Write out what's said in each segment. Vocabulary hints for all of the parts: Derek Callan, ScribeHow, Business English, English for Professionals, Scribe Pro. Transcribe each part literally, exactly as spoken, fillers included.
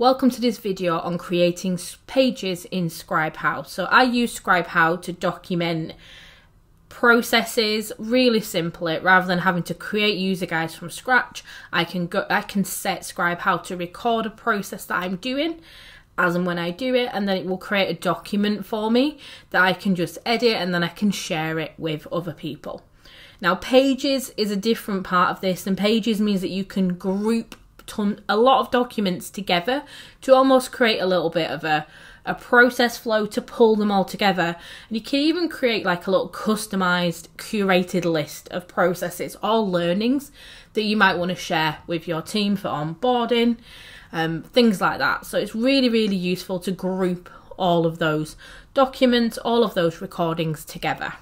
Welcome to this video on creating pages in ScribeHow. So I use ScribeHow to document processes really simply, rather than having to create user guides from scratch. I can go, I can set ScribeHow to record a process that I'm doing as and when I do it, and then it will create a document for me that I can just edit, and then I can share it with other people. Now, pages is a different part of this, and pages means that you can group Ton, a lot of documents together to almost create a little bit of a, a process flow to pull them all together. And you can even create like a little customized, curated list of processes or learnings that you might want to share with your team for onboarding, um, things like that. So it's really, really useful to group all of those documents, all of those recordings together.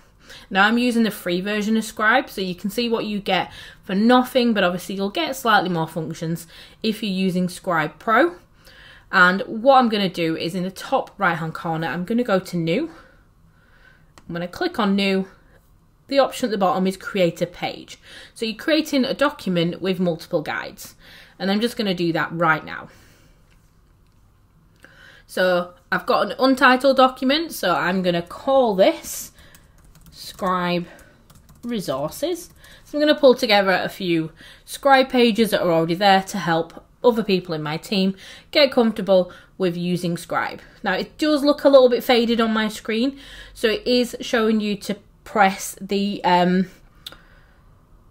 Now I'm using the free version of Scribe, so you can see what you get for nothing, but obviously you'll get slightly more functions if you're using Scribe Pro. And what I'm going to do is in the top right hand corner, I'm going to go to new. I'm going to click on new. The option at the bottom is create a page. So you're creating a document with multiple guides, and I'm just going to do that right now. So I've got an untitled document, so I'm going to call this Scribe Resources. So I'm going to pull together a few Scribe pages that are already there to help other people in my team get comfortable with using Scribe. Now it does look a little bit faded on my screen, so it is showing you to press the um,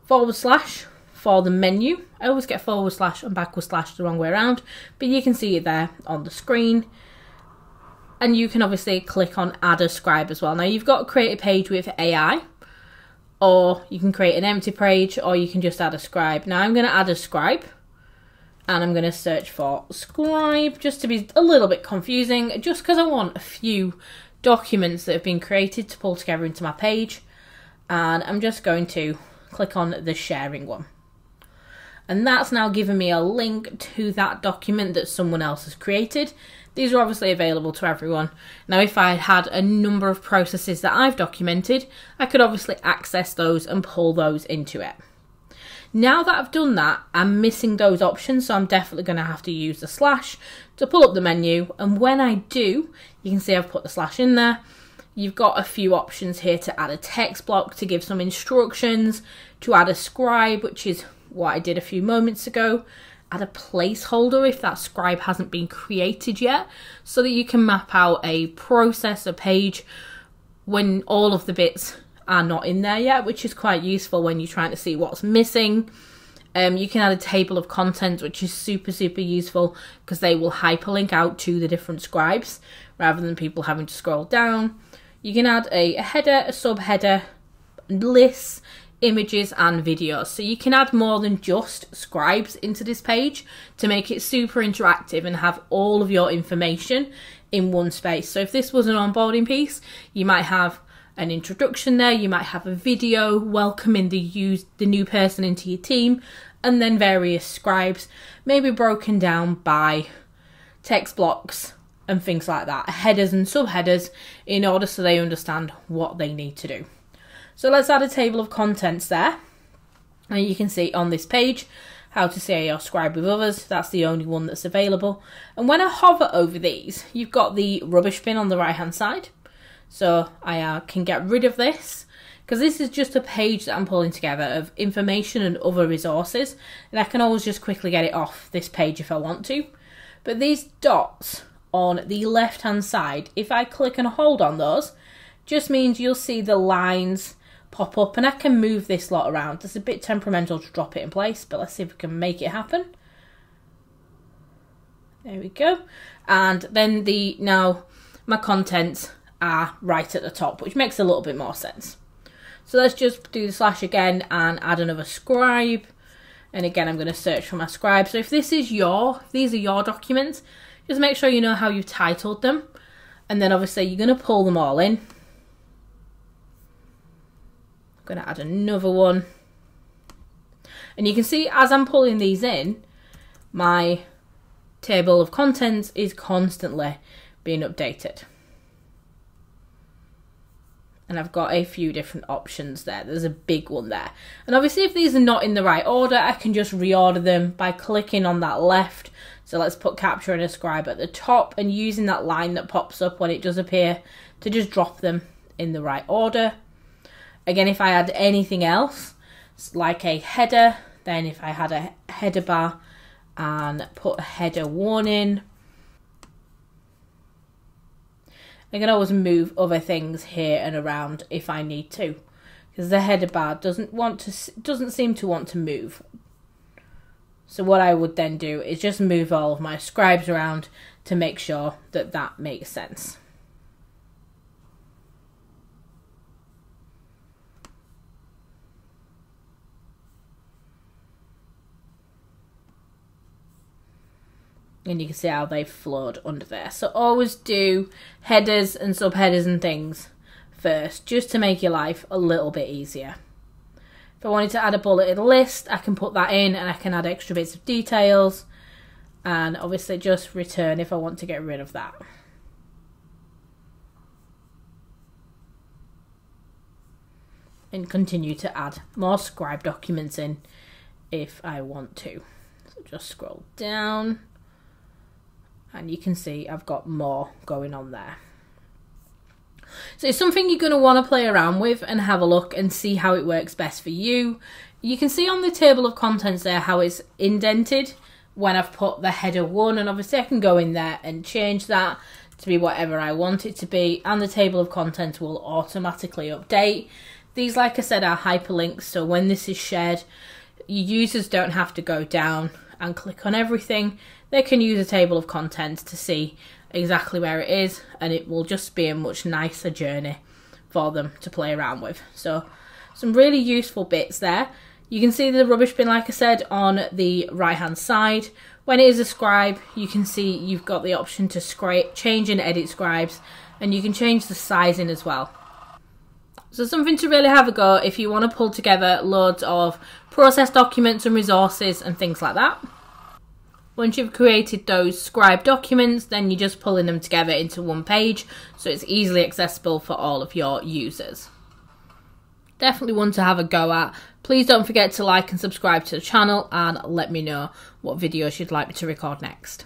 forward slash for the menu. I always get forward slash and backward slash the wrong way around, but you can see it there on the screen. And you can obviously click on add a scribe as well. Now you've got to create a page with A I, or you can create an empty page, or you can just add a scribe. Now I'm going to add a scribe, and I'm going to search for scribe just to be a little bit confusing, just because I want a few documents that have been created to pull together into my page. And I'm just going to click on the sharing one. And that's now given me a link to that document that someone else has created. These are obviously available to everyone. Now, if I had a number of processes that I've documented, I could obviously access those and pull those into it. Now that I've done that, I'm missing those options, so I'm definitely going to have to use the slash to pull up the menu. And when I do, you can see I've put the slash in there. You've got a few options here to add a text block, to give some instructions, to add a scribe, which is what I did a few moments ago, add a placeholder if that scribe hasn't been created yet, so that you can map out a process, a page, when all of the bits are not in there yet, which is quite useful when you're trying to see what's missing. Um, you can add a table of contents, which is super, super useful because they will hyperlink out to the different scribes rather than people having to scroll down. You can add a, a header, a subheader, lists, images and videos, so you can add more than just scribes into this page to make it super interactive and have all of your information in one space. So if this was an onboarding piece, you might have an introduction there, you might have a video welcoming the use the new person into your team, and then various scribes, maybe broken down by text blocks and things like that, headers and subheaders, in order so they understand what they need to do. So let's add a table of contents there, and you can see on this page how to share your scribe with others. That's the only one that's available. And when I hover over these, you've got the rubbish bin on the right hand side, so I uh, can get rid of this, because this is just a page that I'm pulling together of information and other resources, and I can always just quickly get it off this page if I want to. But these dots on the left hand side, if I click and hold on those, just means you'll see the lines pop up, and I can move this lot around. It's a bit temperamental to drop it in place, but let's see if we can make it happen. There we go. And then the now my contents are right at the top, which makes a little bit more sense. So let's just do the slash again and add another scribe. And again, I'm going to search for my scribe. So if this is your, if these are your documents, just make sure you know how you've titled them. And then obviously you're going to pull them all in. Going to add another one, and you can see as I'm pulling these in, my table of contents is constantly being updated, and I've got a few different options there. There's a big one there, and obviously if these are not in the right order, I can just reorder them by clicking on that left So let's put capture and ascribe at the top, and using that line that pops up when it does appear to just drop them in the right order. Again, if I add anything else, like a header, then if I had a header bar and put a header warning, I can always move other things here and around if I need to, because the header bar doesn't want to, doesn't seem to want to move. So what I would then do is just move all of my scribes around to make sure that that makes sense. And you can see how they've flowed under there. So always do headers and subheaders and things first, just to make your life a little bit easier. If I wanted to add a bulleted list, I can put that in and I can add extra bits of details. And obviously just return if I want to get rid of that. And continue to add more scribe documents in if I want to. So just scroll down. And you can see I've got more going on there. So it's something you're going to want to play around with and have a look and see how it works best for you. You can see on the table of contents there how it's indented when I've put the header one, and obviously I can go in there and change that to be whatever I want it to be, and the table of contents will automatically update. These, like I said, are hyperlinks, so when this is shared, your users don't have to go down and click on everything. They can use a table of contents to see exactly where it is, and it will just be a much nicer journey for them to play around with. So some really useful bits there. You can see the rubbish bin, like I said, on the right hand side. When it is a scribe, you can see you've got the option to scrape, change and edit scribes, and you can change the sizing as well. So something to really have a go if you want to pull together loads of process documents and resources and things like that. Once you've created those scribe documents, then you're just pulling them together into one page, so it's easily accessible for all of your users. Definitely one to have a go at. Please don't forget to like and subscribe to the channel, and let me know what videos you'd like me to record next.